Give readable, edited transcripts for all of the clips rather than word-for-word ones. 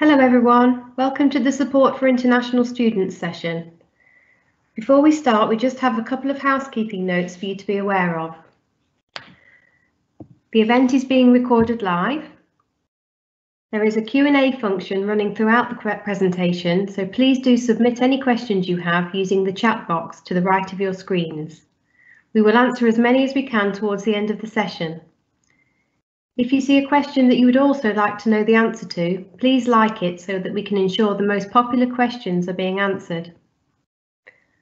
Hello everyone, welcome to the Support for International Students session. Before we start, we just have a couple of housekeeping notes for you to be aware of. The event is being recorded live. There is a Q&A function running throughout the presentation, so please do submit any questions you have using the chat box to the right of your screens. We will answer as many as we can towards the end of the session. If you see a question that you would also like to know the answer to, please like it so that we can ensure the most popular questions are being answered.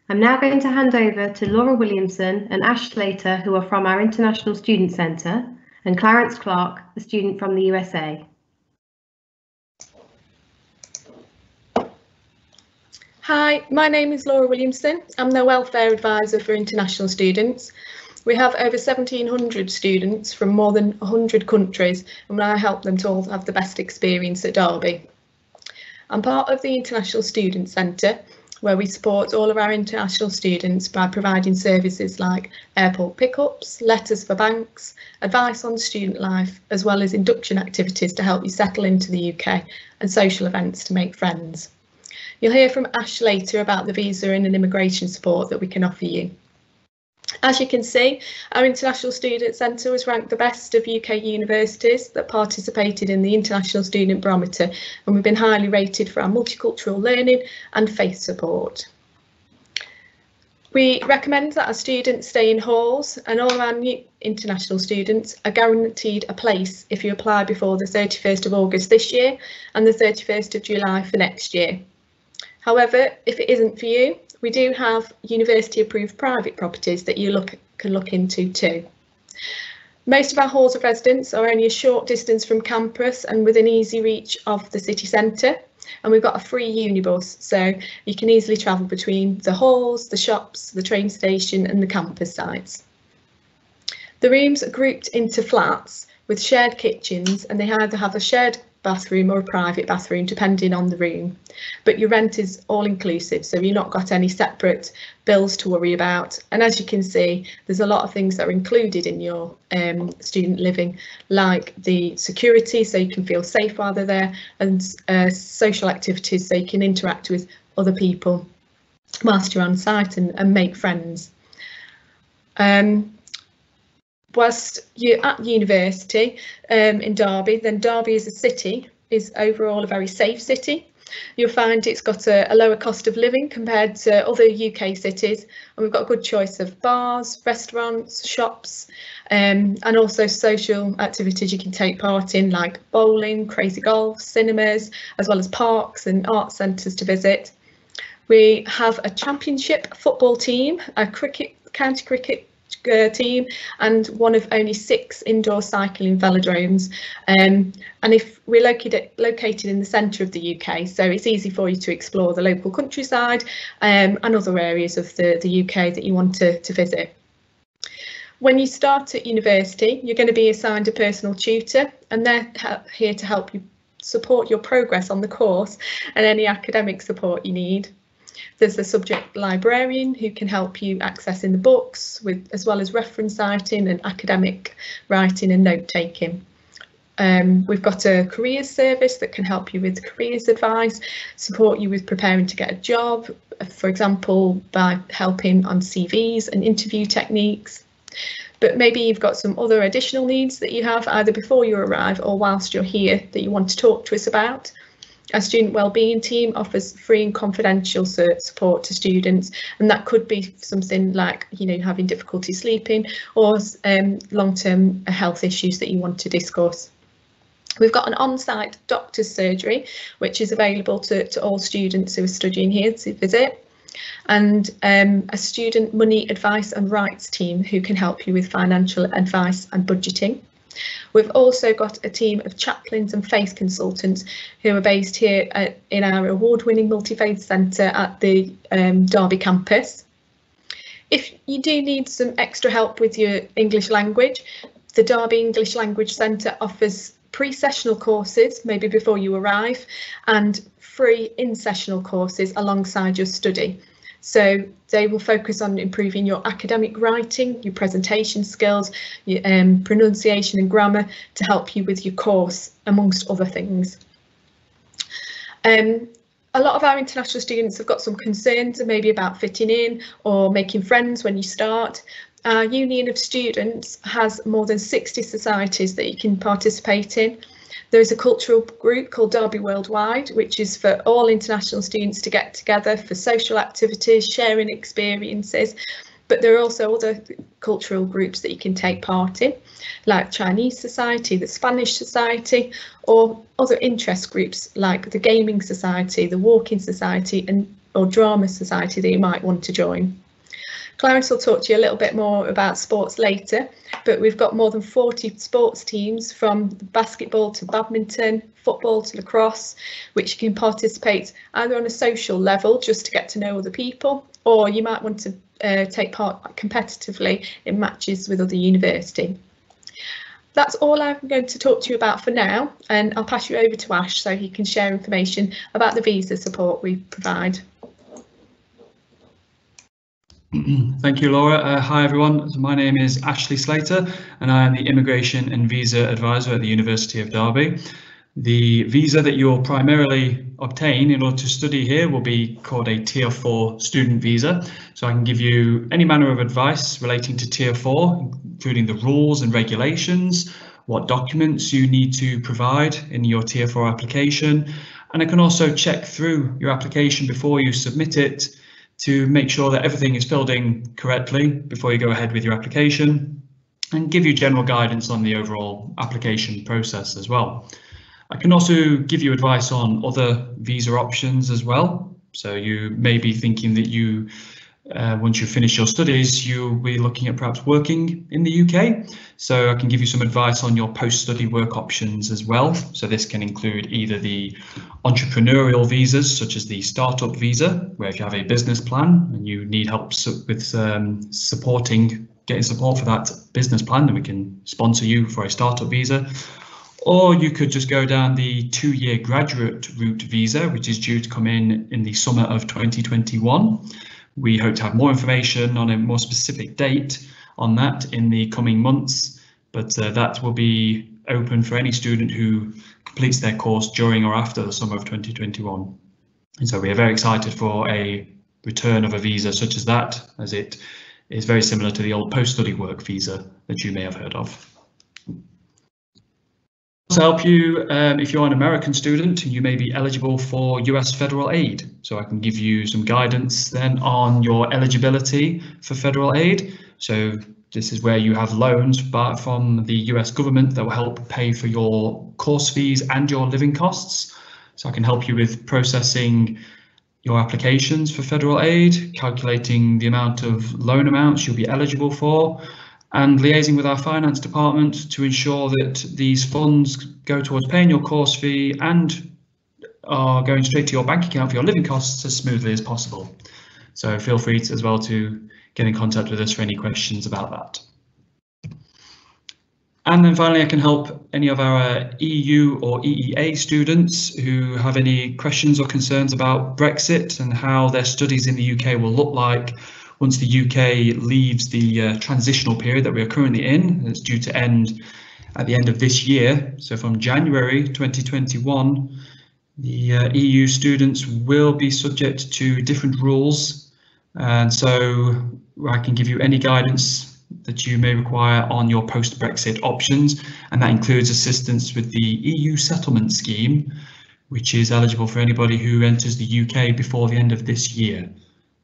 I'm now going to hand over to Laura Williamson and Ash Slater, who are from our International Student Centre, and Clarence Clark, a student from the USA. Hi, my name is Laura Williamson. I'm the Welfare Advisor for International Students. We have over 1,700 students from more than 100 countries, and I help them to all have the best experience at Derby. I'm part of the International Student Centre, where we support all of our international students by providing services like airport pickups, letters for banks, advice on student life, as well as induction activities to help you settle into the UK and social events to make friends. You'll hear from Ash later about the visa and immigration support that we can offer you. As you can see, our International Student Centre was ranked the best of UK universities that participated in the International Student Barometer, and we've been highly rated for our multicultural learning and faith support. We recommend that our students stay in halls, and all of our new international students are guaranteed a place if you apply before the 31st of August this year and the 31st of July for next year. However, if it isn't for you, we do have university approved private properties that you can look into too. Most of our halls of residence are only a short distance from campus and within easy reach of the city centre, and we've got a free unibus, so you can easily travel between the halls, the shops, the train station and the campus sites. The rooms are grouped into flats with shared kitchens, and they either have a shared bathroom or a private bathroom depending on the room, but your rent is all inclusive, so you've not got any separate bills to worry about. And as you can see, there's a lot of things that are included in your student living, like the security so you can feel safe while they're there, and social activities so you can interact with other people whilst you're on site and make friends. Whilst you're at university in Derby, then Derby as a city is overall a very safe city. You'll find it's got a lower cost of living compared to other UK cities, and we've got a good choice of bars, restaurants, shops, and also social activities you can take part in, like bowling, crazy golf, cinemas, as well as parks and art centres to visit. We have a championship football team, a county cricket team, and one of only 6 indoor cycling velodromes, and if we're located in the centre of the UK, so it's easy for you to explore the local countryside and other areas of the UK that you want to visit. When you start at university, you're going to be assigned a personal tutor, and they're here to help you support your progress on the course and any academic support you need. There's the subject librarian who can help you accessing the books, as well as reference citing and academic writing and note taking. We've got a careers service that can help you with careers advice, support you with preparing to get a job, for example, by helping on CVs and interview techniques. But maybe you've got some other additional needs that you have either before you arrive or whilst you're here that you want to talk to us about. Our student wellbeing team offers free and confidential support to students, and that could be something like, you know, having difficulty sleeping or long-term health issues that you want to discuss. We've got an on-site doctor's surgery which is available to all students who are studying here to visit, and a student money advice and rights team who can help you with financial advice and budgeting. We've also got a team of chaplains and faith consultants who are based here in our award-winning multi-faith centre at the Derby campus. If you do need some extra help with your English language, the Derby English Language Centre offers pre-sessional courses, maybe before you arrive, and free in-sessional courses alongside your study. So they will focus on improving your academic writing, your presentation skills, your pronunciation and grammar to help you with your course, amongst other things. A lot of our international students have got some concerns maybe about fitting in or making friends when you start. Our Union of Students has more than 60 societies that you can participate in. There is a cultural group called Derby Worldwide, which is for all international students to get together for social activities, sharing experiences. But there are also other cultural groups that you can take part in, like Chinese Society, the Spanish Society, or other interest groups like the Gaming Society, the Walking Society, and or Drama Society that you might want to join. Clarence will talk to you a little bit more about sports later, but we've got more than 40 sports teams from basketball to badminton, football to lacrosse, which you can participate either on a social level just to get to know other people, or you might want to take part competitively in matches with other university. That's all I'm going to talk to you about for now, and I'll pass you over to Ash so he can share information about the visa support we provide. Thank you, Laura. Hi everyone, so my name is Ashley Slater and I am the Immigration and Visa Advisor at the University of Derby. The visa that you'll primarily obtain in order to study here will be called a Tier 4 student visa. So I can give you any manner of advice relating to Tier 4, including the rules and regulations, what documents you need to provide in your Tier 4 application, and I can also check through your application before you submit it to make sure that everything is filled in correctly before you go ahead with your application, and give you general guidance on the overall application process as well. I can also give you advice on other visa options as well. So you may be thinking that you, once you finish your studies, you'll be looking at perhaps working in the UK. So I can give you some advice on your post-study work options as well. So this can include either the entrepreneurial visas, such as the startup visa, where if you have a business plan and you need help with getting support for that business plan, then we can sponsor you for a startup visa. Or you could just go down the 2-year graduate route visa, which is due to come in the summer of 2021. We hope to have more information on a more specific date on that in the coming months, but that will be open for any student who completes their course during or after the summer of 2021. And so we are very excited for a return of a visa such as that, as it is very similar to the old post-study work visa that you may have heard of. To help you, if you're an American student, you may be eligible for US federal aid. So I can give you some guidance then on your eligibility for federal aid. So this is where you have loans from the US government that will help pay for your course fees and your living costs. So I can help you with processing your applications for federal aid, calculating the amount of loan amounts you'll be eligible for, and liaising with our finance department to ensure that these funds go towards paying your course fee and are going straight to your bank account for your living costs as smoothly as possible. So feel free to, as well to get in contact with us for any questions about that. And then finally, I can help any of our EU or EEA students who have any questions or concerns about Brexit and how their studies in the UK will look like once the UK leaves the transitional period that we are currently in. It's due to end at the end of this year. So from January 2021, the EU students will be subject to different rules. And so I can give you any guidance that you may require on your post-Brexit options. And that includes assistance with the EU Settlement Scheme, which is eligible for anybody who enters the UK before the end of this year.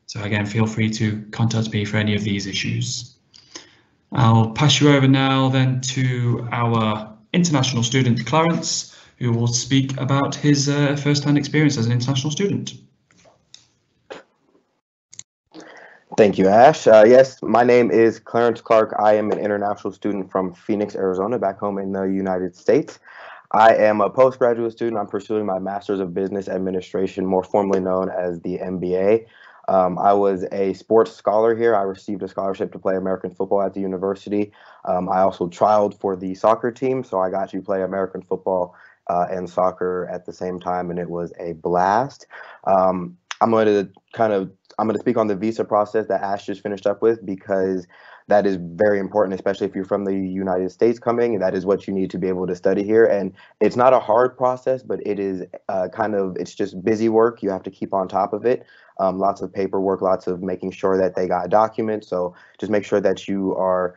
So again, feel free to contact me for any of these issues. I'll pass you over now then to our international student, Clarence, who will speak about his first-hand experience as an international student. Thank you, Ash. Yes, my name is Clarence Clark. I am an international student from Phoenix, Arizona, back home in the United States. I am a postgraduate student. I'm pursuing my Master's of Business Administration, more formally known as the MBA. I was a sports scholar here. I received a scholarship to play American football at the university. I also trialed for the soccer team, so I got to play American football and soccer at the same time, and it was a blast. I'm going to speak on the visa process that Ash just finished up with, because that is very important, especially if you're from the United States coming. That is what you need to be able to study here. And it's not a hard process, but it is it's just busy work. You have to keep on top of it. Lots of paperwork, lots of making sure that they got documents. So just make sure that you are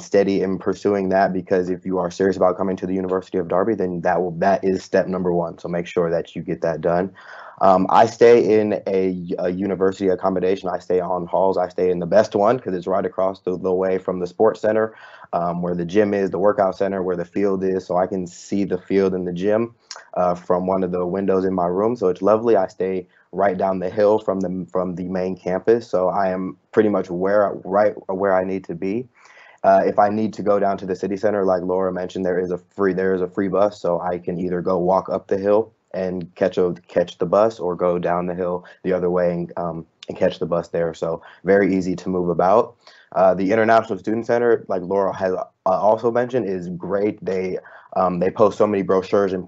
steady in pursuing that, because if you are serious about coming to the University of Derby, then that is step number one. So make sure that you get that done. I stay in a university accommodation. I stay on halls. I stay in the best one because it's right across the way from the sports center, where the gym is, the workout center, where the field is. So I can see the field and the gym from one of the windows in my room. So it's lovely. I stay right down the hill from the main campus. So I am pretty much right where I need to be. If I need to go down to the city center, like Laura mentioned, there is a free bus. So I can either go walk up the hill and catch the bus, or go down the hill the other way and catch the bus there. So very easy to move about. The International Student Centre, like Laura has also mentioned, is great. They post so many brochures and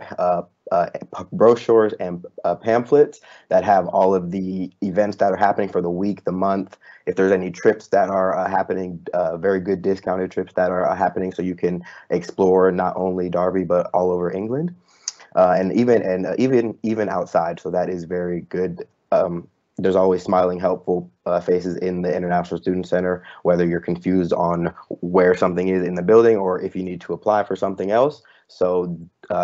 pamphlets that have all of the events that are happening for the week, the month. If there's any trips that are happening, very good discounted trips that are happening, so you can explore not only Derby but all over England. And even outside, so that is very good. There's always smiling, helpful faces in the International Student Center, whether you're confused on where something is in the building or if you need to apply for something else. So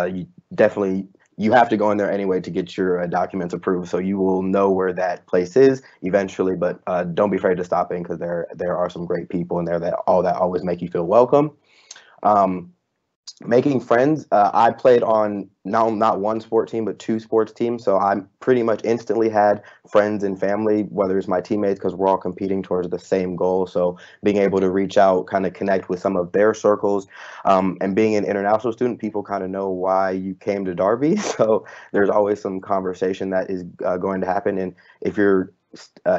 you have to go in there anyway to get your documents approved, so you will know where that place is eventually. But don't be afraid to stop in, because there are some great people in there that always make you feel welcome. Making friends. I played on not one sport team, but two sports teams. So I pretty much instantly had friends and family, whether it's my teammates, because we're all competing towards the same goal. So being able to reach out, kind of connect with some of their circles, and being an international student, people kind of know why you came to Derby. So there's always some conversation that is going to happen. And if you're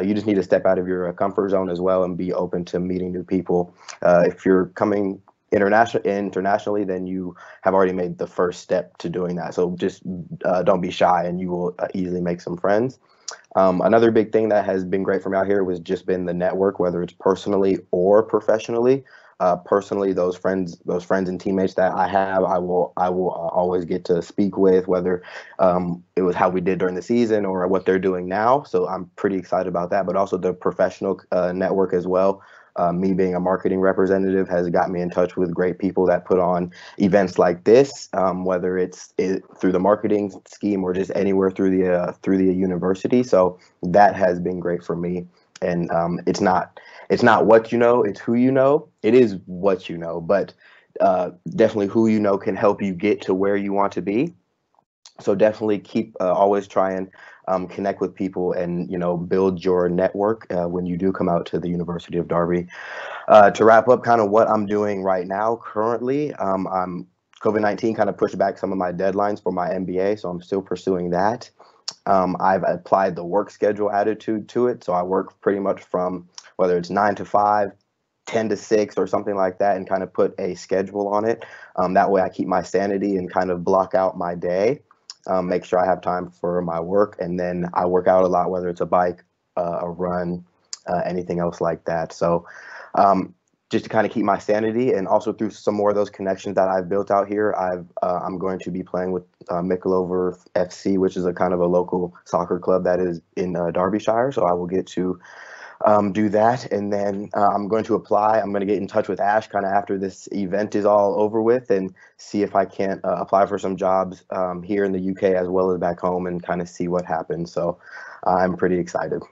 you just need to step out of your comfort zone as well and be open to meeting new people. If you're coming internationally, then you have already made the first step to doing that. So just don't be shy, and you will easily make some friends. Another big thing that has been great for me out here was just been the network, whether it's personally or professionally. Personally, those friends and teammates that I have, I will always get to speak with, whether it was how we did during the season or what they're doing now. So I'm pretty excited about that, but also the professional network as well. Me being a marketing representative has got me in touch with great people that put on events like this, whether it's through the marketing scheme or just anywhere through the university. So that has been great for me. And it's not what you know, it's who you know. It is what you know, but definitely who you know can help you get to where you want to be. So definitely always try and connect with people and, build your network when you do come out to the University of Derby. To wrap up kind of what I'm doing right now currently, COVID-19 kind of pushed back some of my deadlines for my MBA, so I'm still pursuing that. I've applied the work schedule attitude to it, so I work pretty much from whether it's 9 to 5, 10 to 6 or something like that, and kind of put a schedule on it. That way I keep my sanity and kind of block out my day. Make sure I have time for my work, and then I work out a lot, whether it's a bike, a run, anything else like that. So just to kind of keep my sanity, and also through some more of those connections that I've built out here, I'm going to be playing with Mickleover FC, which is a kind of a local soccer club that is in Derbyshire. So I will get to do that, and then I'm going to apply. I'm going to get in touch with Ash kind of after this event is all over with, and see if I can't apply for some jobs here in the UK as well as back home, and kind of see what happens. So I'm pretty excited.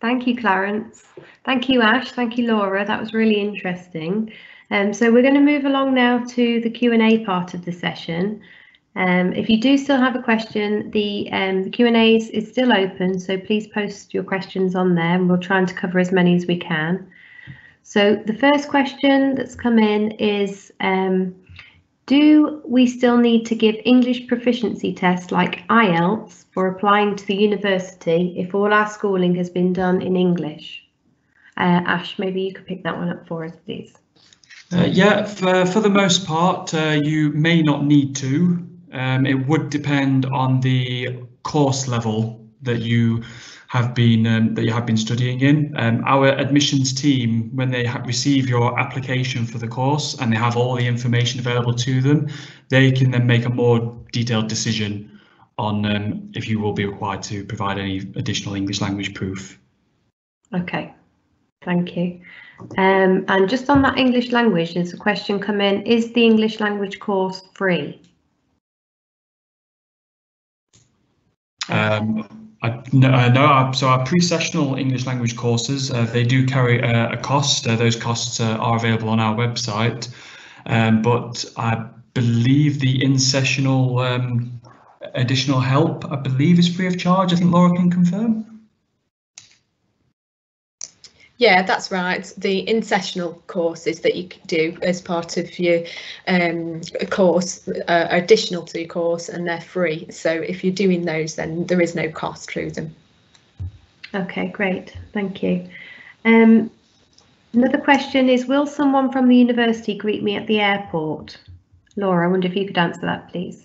Thank you, Clarence. Thank you, Ash. Thank you, Laura. That was really interesting. So we're going to move along now to the Q&A part of the session. If you do still have a question, the Q&A is still open, so please post your questions on there, and we'll try and cover as many as we can. So the first question that's come in is, do we still need to give English proficiency tests like IELTS for applying to the university if all our schooling has been done in English? Ash, maybe you could pick that one up for us, please. Yeah, for the most part, you may not need to. It would depend on the course level that you have been studying in. Our admissions team, when they receive your application for the course and they have all the information available to them, they can then make a more detailed decision on if you will be required to provide any additional English language proof. Okay, thank you. And just on that English language, there's a question come in: is the English language course free? No, so our pre-sessional English language courses, they do carry a cost. Those costs are available on our website, but I believe the in-sessional additional help, I believe, is free of charge. I think Laura can confirm. Yeah, that's right. The in-sessional courses that you can do as part of your course are additional to your course, and they're free. So if you're doing those, then there is no cost through them. OK, great. Thank you. Another question is, will someone from the university greet me at the airport? Laura, I wonder if you could answer that, please.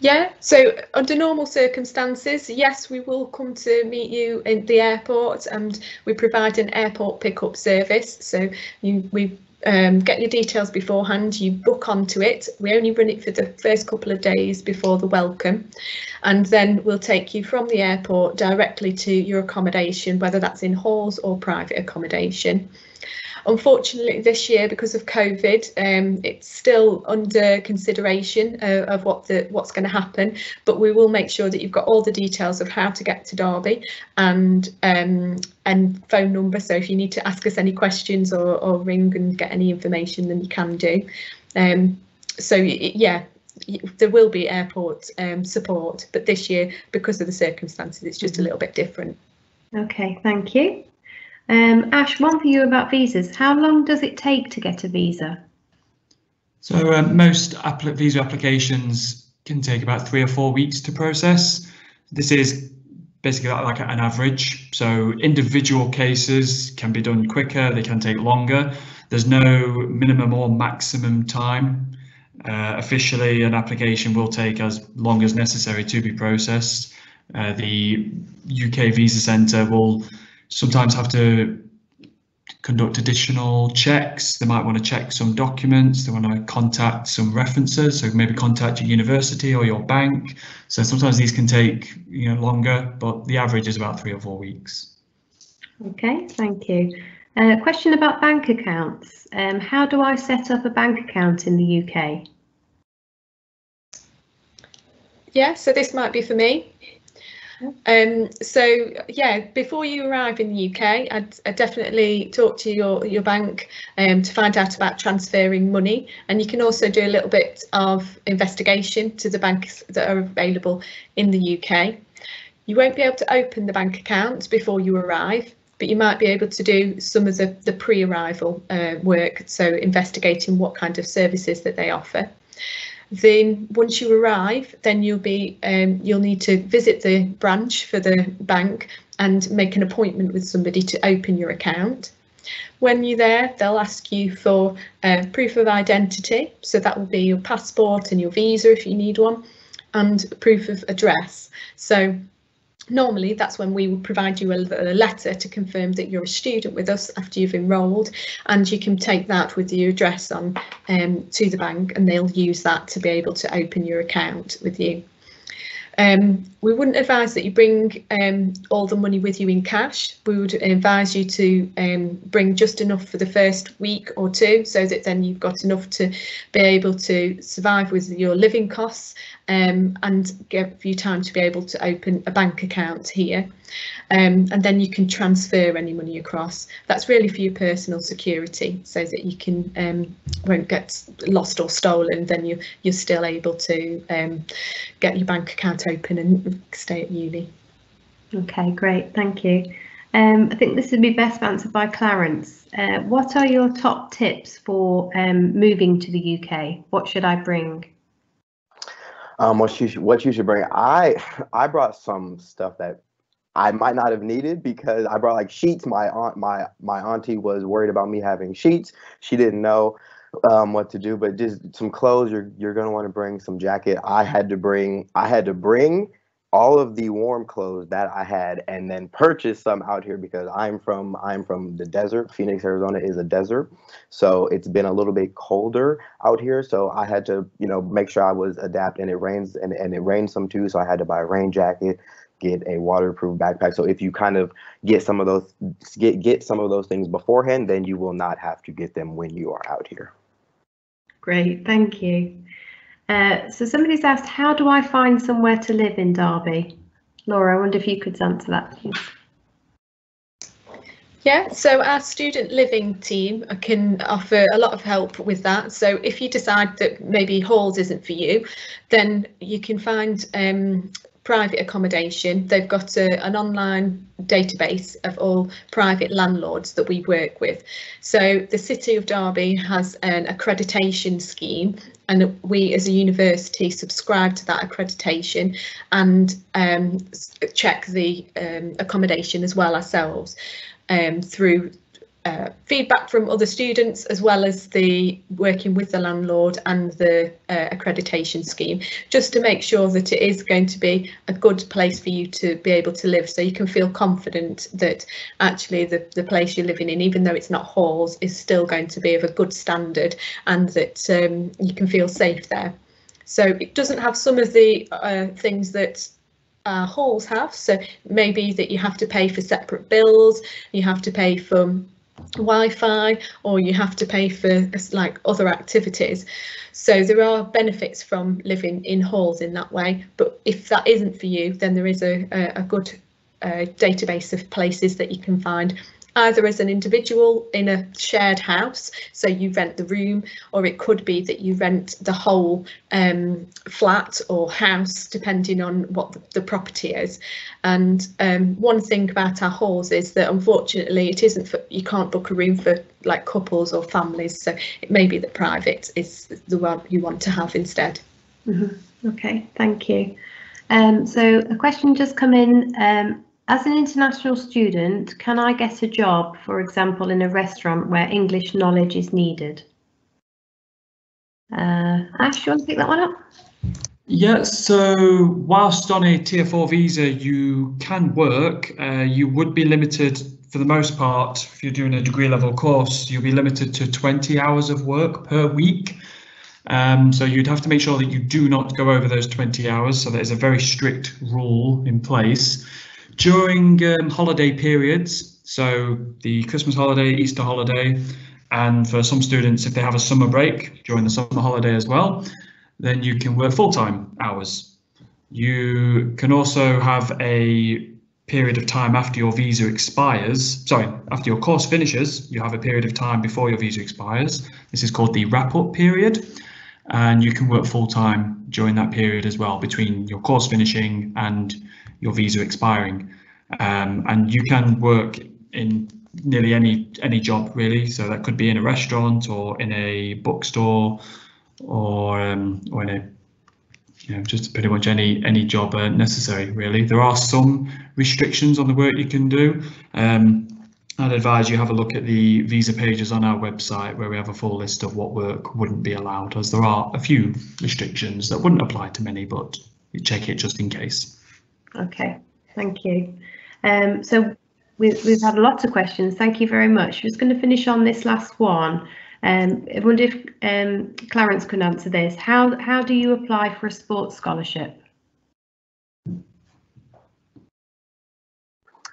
Yeah, so under normal circumstances, yes, we will come to meet you in the airport, and we provide an airport pickup service. So we get your details beforehand, you book onto it. We only run it for the first couple of days before the welcome, and then we'll take you from the airport directly to your accommodation, whether that's in halls or private accommodation. Unfortunately, this year, because of COVID, it's still under consideration of what's going to happen, but we will make sure that you've got all the details of how to get to Derby and phone number. So if you need to ask us any questions or ring and get any information, then you can do. So yeah, there will be airport support, but this year, because of the circumstances, it's just a little bit different. Okay, thank you. Ash, one for you about visas. How long does it take to get a visa? So most visa applications can take about 3 or 4 weeks to process. This is basically like an average. So individual cases can be done quicker, they can take longer. There's no minimum or maximum time. Officially, an application will take as long as necessary to be processed. The UK Visa Centre will sometimes have to conduct additional checks. They might want to check some documents, they want to contact some references, so maybe contact your university or your bank. So sometimes these can take longer, but the average is about 3 or 4 weeks. Okay, thank you. Question about bank accounts. How do I set up a bank account in the UK? Yeah, so this might be for me. So yeah, before you arrive in the UK, I'd definitely talk to your bank to find out about transferring money, and you can also do a little bit of investigation to the banks that are available in the UK. You won't be able to open the bank account before you arrive, but you might be able to do some of the pre-arrival work, so investigating what kind of services that they offer. Then once you arrive, then you'll need to visit the branch for the bank and make an appointment with somebody to open your account. When you're there, they'll ask you for proof of identity, so that will be your passport and your visa if you need one, and proof of address. So normally that's when we will provide you a letter to confirm that you're a student with us after you've enrolled, and you can take that with your address on to the bank, and they'll use that to be able to open your account with you. We wouldn't advise that you bring all the money with you in cash. We would advise you to bring just enough for the first week or two, so that then you've got enough to be able to survive with your living costs and give you time to be able to open a bank account here. And then you can transfer any money across. That's really for your personal security, so that you can won't get lost or stolen. Then you're still able to get your bank account open and stay at uni. Okay, great, thank you. I think this would be best answered by Clarence. What are your top tips for moving to the UK? What should I bring? What you should bring? I brought some stuff that I might not have needed, because I brought like sheets. My auntie was worried about me having sheets. She didn't know what to do, but just some clothes. You're gonna want to bring some jacket. I had to bring all of the warm clothes that I had, and then purchased some out here because I'm from the desert. Phoenix, Arizona is a desert, so it's been a little bit colder out here. So I had to, you know, make sure I was adapting. And it rains, and it rained some too, so I had to buy a rain jacket, get a waterproof backpack. So if you kind of get some of those get some of those things beforehand, then you will not have to get them when you are out here. Great, thank you. So somebody's asked, how do I find somewhere to live in Derby? Laura, I wonder if you could answer that, please. Yeah, so our student living team can offer a lot of help with that. So if you decide that maybe halls isn't for you, then you can find private accommodation. They've got an online database of all private landlords that we work with. So the City of Derby has an accreditation scheme, and we as a university subscribe to that accreditation and check the accommodation as well ourselves through feedback from other students, as well as the working with the landlord and the accreditation scheme, just to make sure that it is going to be a good place for you to be able to live, so you can feel confident that actually the place you're living in, even though it's not halls, is still going to be of a good standard, and that you can feel safe there. So it doesn't have some of the things that halls have, so maybe that you have to pay for separate bills, you have to pay for Wi-Fi, or you have to pay for like other activities. So there are benefits from living in halls in that way, but if that isn't for you, then there is a good database of places that you can find, either as an individual in a shared house, so you rent the room, or it could be that you rent the whole flat or house, depending on what the property is. And one thing about our halls is that unfortunately it isn't for, you can't book a room for like couples or families, so it may be that private is the one you want to have instead. Mm-hmm. Okay, thank you. So a question just come in. As an international student, can I get a job, for example, in a restaurant where English knowledge is needed? Ash, you want to pick that one up? Yeah, so whilst on a Tier 4 visa, you can work. You would be limited, for the most part, if you're doing a degree level course, you'll be limited to 20 hours of work per week. So you'd have to make sure that you do not go over those 20 hours. So there's a very strict rule in place. During holiday periods, so the Christmas holiday, Easter holiday, and for some students, if they have a summer break during the summer holiday as well, then you can work full-time hours. You can also have a period of time after your visa expires, sorry, after your course finishes, you have a period of time before your visa expires. This is called the wrap-up period, and you can work full-time during that period as well, between your course finishing and your visa expiring. And you can work in nearly any job really, so that could be in a restaurant or in a bookstore, or in a, you know, just pretty much any job necessary really. There are some restrictions on the work you can do. I'd advise you have a look at the visa pages on our website, where we have a full list of what work wouldn't be allowed, as there are a few restrictions that wouldn't apply to many, but you check it just in case. Okay, thank you. So we've had lots of questions. Thank you very much. Just going to finish on this last one. I wonder if Clarence could answer this. How do you apply for a sports scholarship?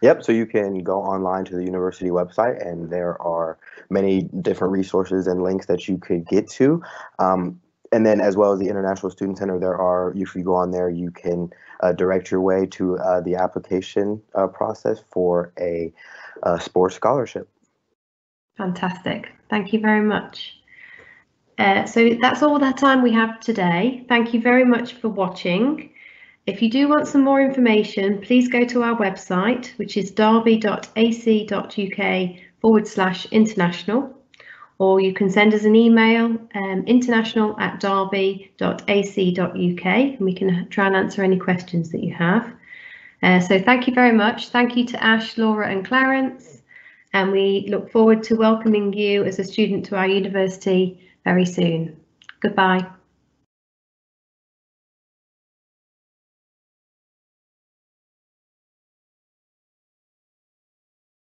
Yep, so you can go online to the university website, and there are many different resources and links that you could get to. And then, as well as the International Student Centre, there are, if you go on there, you can direct your way to the application process for a sports scholarship. Fantastic. Thank you very much. So that's all the time we have today. Thank you very much for watching. If you do want some more information, please go to our website, which is derby.ac.uk/international. Or you can send us an email, international@derby.ac.uk, and we can try and answer any questions that you have. So thank you very much. Thank you to Ash, Laura and Clarence. And we look forward to welcoming you as a student to our university very soon. Goodbye.